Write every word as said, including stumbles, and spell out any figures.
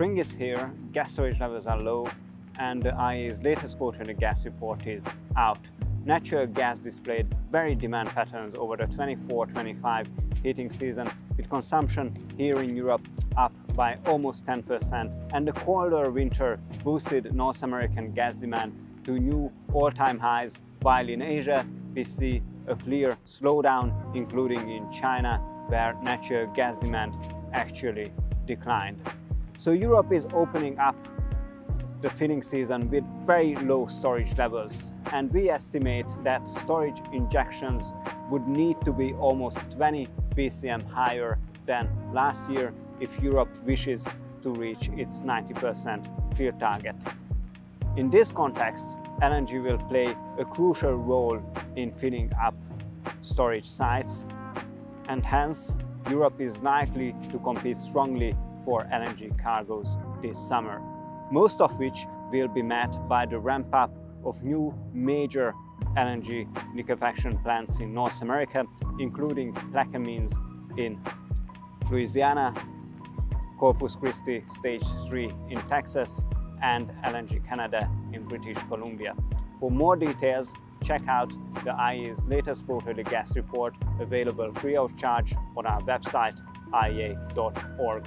Spring is here, gas storage levels are low, and the I E A's latest quarterly gas report is out. Natural gas displayed varied demand patterns over the twenty-four twenty-five heating season, with consumption here in Europe up by almost ten percent, and the colder winter boosted North American gas demand to new all-time highs, while in Asia we see a clear slowdown, including in China, where natural gas demand actually declined. So Europe is opening up the filling season with very low storage levels, and we estimate that storage injections would need to be almost twenty B C M higher than last year if Europe wishes to reach its ninety percent fill target. In this context, L N G will play a crucial role in filling up storage sites, and hence Europe is likely to compete strongly for L N G cargoes this summer, most of which will be met by the ramp-up of new major L N G liquefaction plants in North America, including Plaquemines in Louisiana, Corpus Christi Stage three in Texas, and L N G Canada in British Columbia. For more details, check out the I E A's latest quarterly gas report, available free of charge on our website, I E A dot org.